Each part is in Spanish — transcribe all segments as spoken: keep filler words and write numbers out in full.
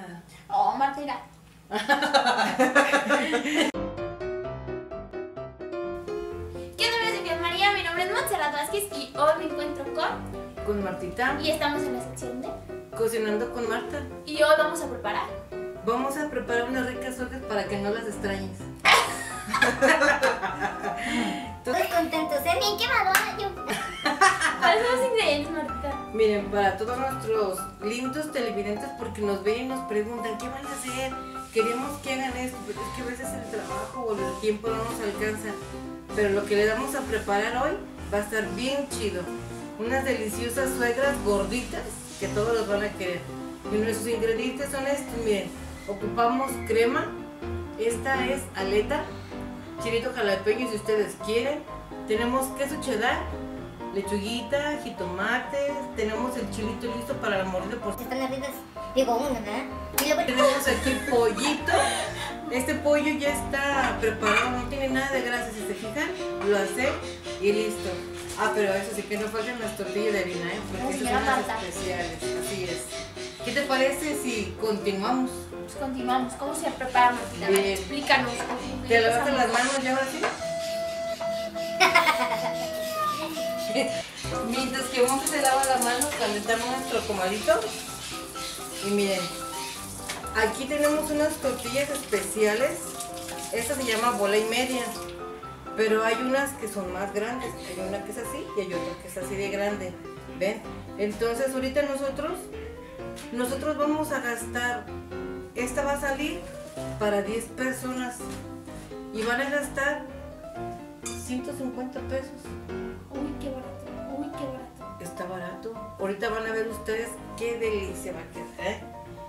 Nada. Oh, Martita. ¿Qué onda, amigos de Bienmaría? Mi nombre es Montserrat Vázquez y hoy me encuentro con... Con Martita. Y estamos en la sección de... Cocinando con Marta. Y hoy vamos a preparar... Vamos a preparar unas ricas hojas para que no las extrañes. Todos contentos, ¿eh? Bien quemado, yo. ¿Cuáles son los ingredientes, Martita? Miren, para todos nuestros lindos televidentes, porque nos ven y nos preguntan, ¿qué van a hacer? Queremos que hagan esto, pero es que a veces el trabajo o el tiempo no nos alcanza. Pero lo que les vamos a preparar hoy va a estar bien chido. Unas deliciosas suegras gorditas que todos los van a querer. Y nuestros ingredientes son estos, miren. Ocupamos crema, esta es aleta, chilito jalapeño si ustedes quieren. Tenemos queso cheddar, lechuguita, jitomates, tenemos el chilito listo para la mordida por... Están arriba, digo una, ¿verdad? Y luego... Tenemos aquí pollito. Este pollo ya está preparado, no tiene nada de grasa, si se fijan, lo hace y listo. Ah, pero eso sí que no faltan las tortillas de harina, ¿eh? Porque esas son las especiales, así es. ¿Qué te parece si continuamos? Pues continuamos, ¿cómo se prepara, Martita? Explícanos. ¿Te lavaste las manos ya ahora sí? Mientras que Monse se lava las manos, calentamos nuestro comalito. Y miren, aquí tenemos unas tortillas especiales. Esta se llama bola y media, pero hay unas que son más grandes. Hay una que es así y hay otra que es así de grande. ¿Ven? Entonces ahorita nosotros Nosotros vamos a gastar. Esta va a salir para diez personas y van a gastar ciento cincuenta pesos. Uy, qué barato, uy, qué barato. Está barato. Ahorita van a ver ustedes qué delicia va a quedar, ¿eh?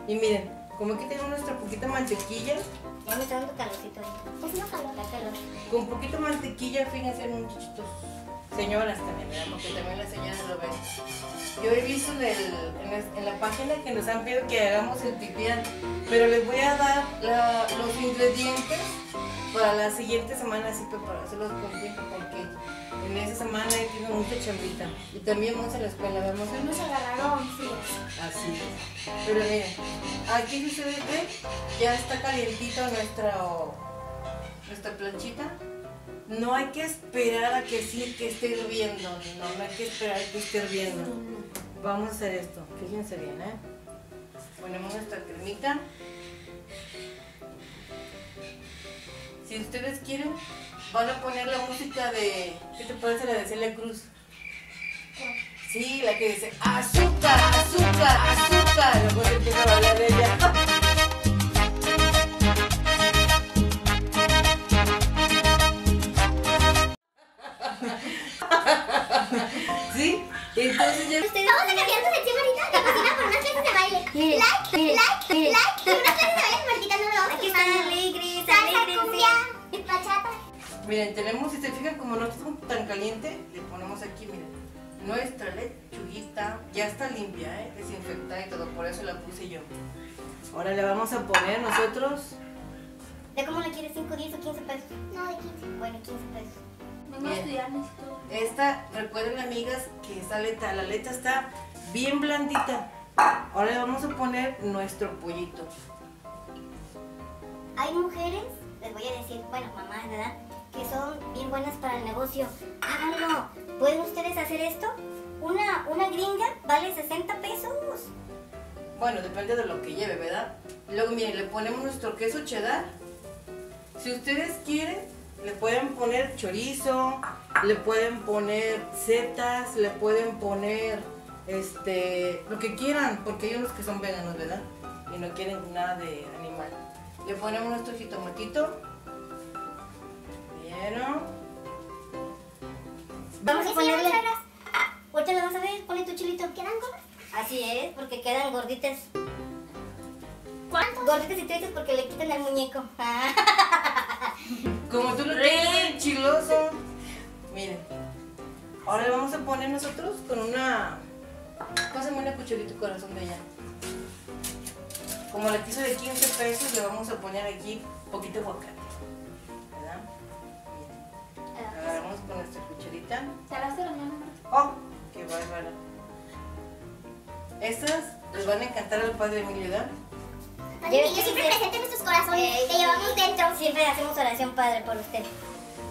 Y miren, como aquí tenemos nuestra poquita mantequilla. Ya me está dando calorcito. Pues no calor, la calor. Con poquito mantequilla, fíjense, muchachitos. Señoras también, ¿verdad? Porque también las señoras lo ven. Yo he visto del, en, el, en la página que nos han pedido que hagamos el tipián, pero les voy a dar la, los ingredientes para la siguiente semana, así preparárselos con tiempo, porque en esa semana he tenido mucha chambita. Y también vamos a la escuela, vamos a... Nos agarraron, sí. Así es. Pero miren, aquí ustedes ven, ya está calientita nuestra, nuestra planchita. No hay que esperar a que sí, que esté hirviendo, no, no hay que esperar a que esté hirviendo. Vamos a hacer esto, fíjense bien, ¿eh? Ponemos nuestra cremita. Si ustedes quieren, van a poner la música de... ¿Qué te parece la de Celia Cruz? Sí, la que dice azúcar, azúcar, azúcar. Luego se empieza a bailar de ella. ¿Sí? Entonces ya... Estamos en la fiesta de Che Marita, la cocina por unas clases de baile. Like, like, like. Por unas clases de baile, Martita, no lo vamos a quemar. Miren, tenemos, si se fijan, como no está tan caliente, le ponemos aquí, miren, nuestra lechuguita ya está limpia, ¿eh? Desinfectada y todo, por eso la puse yo. Ahora le vamos a poner nosotros... ¿De cómo le quieres? ¿cinco, diez o quince pesos? No, de quince. Bueno, quince pesos. Vengo a estudiar, necesito... Esta, recuerden, amigas, que esta aleta, la aleta está bien blandita. Ahora le vamos a poner nuestro pollito. Hay mujeres, les voy a decir, bueno, mamás, ¿verdad?, que son bien buenas para el negocio. Háganlo. ¿Pueden ustedes hacer esto? Una, una gringa vale sesenta pesos. Bueno, depende de lo que lleve, ¿verdad? Luego, miren, le ponemos nuestro queso cheddar. Si ustedes quieren, le pueden poner chorizo, le pueden poner setas, le pueden poner este, lo que quieran, porque hay unos que son veganos, ¿verdad? Y no quieren nada de animal. Le ponemos nuestro jitomatito. Bueno. Vamos a ponerle... Ahorita le vas a ver, ponle tu chilito. ¿Quedan gordas? Así es, porque quedan gorditas. ¿Cuántos? Gorditas y tristes porque le quitan el muñeco. Como tú lo tienes, chiloso. Miren. Ahora le vamos a poner nosotros con una... Pásame una cucharita, corazón de ella. Como la quiso de quince pesos, le vamos a poner aquí poquito aguacate. Agarramos con nuestra cucharita. ¿Te lavaste las manos? ¡Oh! ¡Qué bárbara! Estas les van a encantar al Padre Emilio, ¿verdad? Padre Emilio, siempre presente en nuestros corazones, eh, te llevamos dentro. Siempre hacemos oración, Padre, por usted.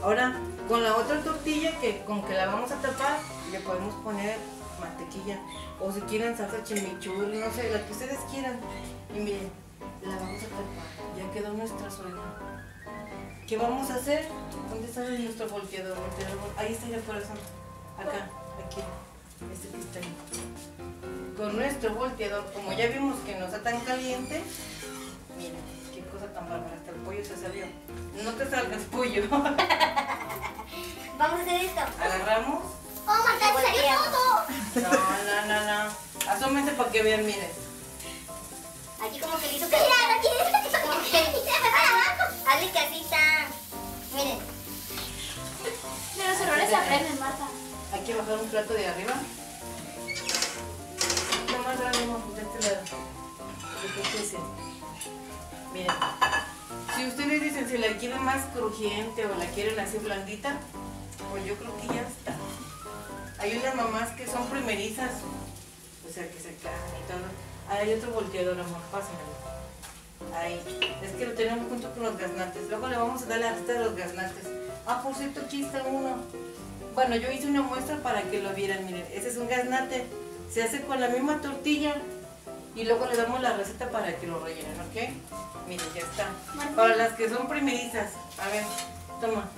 Ahora, con la otra tortilla, que con que la vamos a tapar, le podemos poner mantequilla. O si quieren salsa chimichurri, no sé, la que ustedes quieran. Y miren, la vamos a tapar. Ya quedó nuestra suela. ¿Qué vamos a hacer? ¿Dónde está nuestro volteador? Ahí está el corazón. Acá, aquí. Este que está ahí. Con nuestro volteador, como ya vimos que no está tan caliente, miren, qué cosa tan bárbara, hasta el pollo se salió. No te salgas, pollo. Vamos a hacer esto. Agarramos. ¡Oh, Marta, te salió todo! No, no, no, no. Asómense para que vean, miren. Aquí como que le hizo casita. Como que hazle casita. Miren. De los errores aprenden, Marta. Hay que bajar un plato de arriba. Más grande, de este lado. Miren, si ustedes dicen si la quieren más crujiente o la quieren así blandita, pues yo creo que ya está. Hay unas mamás que son primerizas, o sea, que se caen y todo. Ah, hay otro volteador, amor, pásenlo. Ahí, es que lo tenemos junto con los gaznates. Luego le vamos a dar la lista de los gaznates. Ah, por cierto, aquí está uno. Bueno, yo hice una muestra para que lo vieran. Miren, ese es un gaznate. Se hace con la misma tortilla y luego le damos la receta para que lo rellenen, ¿ok? Miren, ya está. Para las que son primerizas, a ver, toma,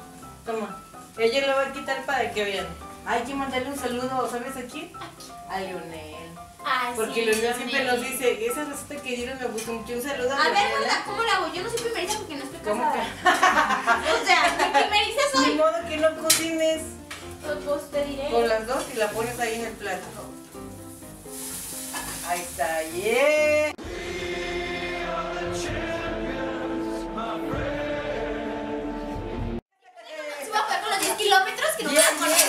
toma. Ella lo va a quitar para que vean. Hay que mandarle un saludo, ¿sabes a quién? A Lionel. Ah, porque sí, Lionel siempre nos dice, esa receta que dieron me gustó mucho, un saludo a Lionel. A ver, Marta, ¿cómo la hago? Yo no soy primeriza porque no estoy casada. O sea, mi primeriza soy. De modo que no cocines. Pues te diré. Con las dos y la pones ahí en el plato. Ahí está, yeah. Se va a jugar con los diez kilómetros que nos van a poner.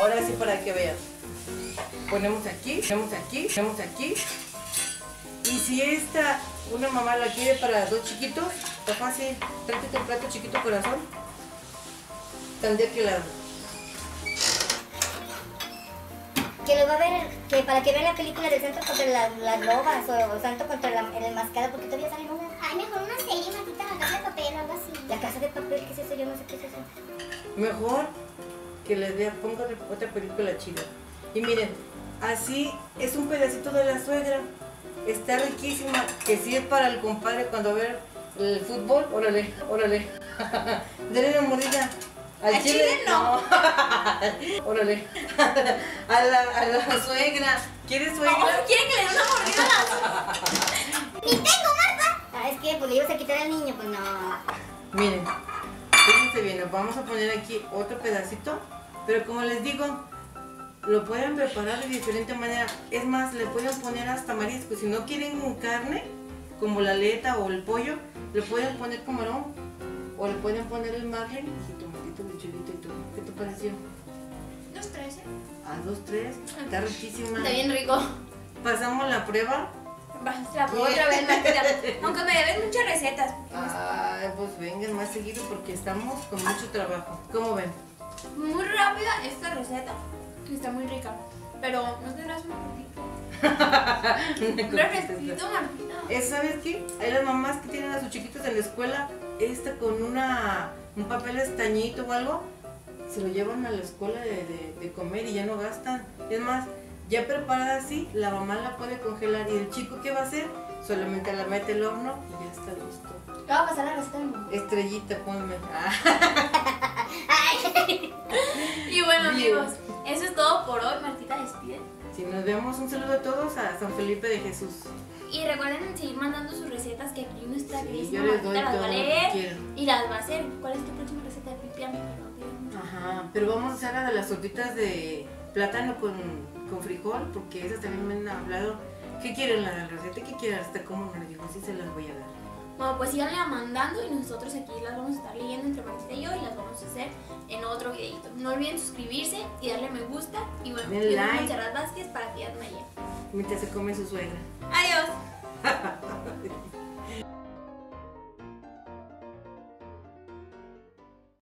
Ahora sí, para que vean. Ponemos aquí, ponemos aquí, ponemos aquí. Y si esta, una mamá la quiere para dos chiquitos, está fácil. Tráete el plato chiquito, corazón. Tan de aquel lado. Que lo va a ver, que para que vean la película del Santo contra las, las lobas o Santo contra la, el enmascarado, porque todavía salen una. Ay, mejor una serie, Martita, La Casa de Papel o algo así. La Casa de Papel, ¿qué es eso? Yo no sé qué es eso. Mejor que les dé, pongan otra película chida. Y miren, así es un pedacito de la suegra. Está riquísima, que sí es para el compadre cuando ve el fútbol. Órale, órale. Denle una mordida. Al chile, chile no. no. Órale. A la, a la suegra. ¿Quieres suegra? No, ¿quiere que le dé una mordida a la suegra? ¡Ni tengo, Marta! Ah, es que pues le ibas a quitar al niño, pues no. Miren, fíjense bien, vamos a poner aquí otro pedacito. Pero como les digo, lo pueden preparar de diferente manera. Es más, le pueden poner hasta marisco. Si no quieren carne, como la aleta o el pollo, le pueden poner camarón. O le pueden poner el margen y tomatito, lechuguito y todo. ¿Qué te pareció? Dos, tres, ¿eh? Ah, dos, tres. Está riquísima. Está bien rico. Pasamos la prueba. La prueba otra vez, Martita. Aunque me deben muchas recetas. Ay, pues vengan más seguido porque estamos con mucho trabajo. ¿Cómo ven? Muy rápida esta receta. Está muy rica. Pero no tendrás un poquito. Refresquito, Martita. ¿Sabes qué? Hay las mamás que tienen a sus chiquitos en la escuela. Esta con una, un papel estañito o algo, se lo llevan a la escuela de, de, de comer y ya no gastan. Es más, ya preparada así, la mamá la puede congelar y el chico, ¿qué va a hacer? Solamente la mete al horno y ya está listo. ¿Te va a pasar la receta? Estrellita, ponme. Y bueno, amigos, eso es todo por hoy. Martita, despide. Si nos vemos, un saludo a todos a San Felipe de Jesús. Y recuerden seguir mandando sus recetas que aquí nuestra queridísima Martita las va a leer y las va a hacer. ¿Cuál es tu próxima receta de pipián? Ajá, pero vamos a hacer la de las tortitas de plátano con, con frijol, porque esas también me han hablado. ¿Qué quieren la receta? ¿Qué quieren? Hasta cómo me lo dijo, sí se las voy a dar. Bueno, pues síganla mandando y nosotros aquí las vamos a estar leyendo entre Martita y yo y las vamos a hacer en otro videito. No olviden suscribirse y darle me gusta y bueno, denle like. Montserrat Vázquez para que ya me llegue. Mientras se come su suegra. Adiós.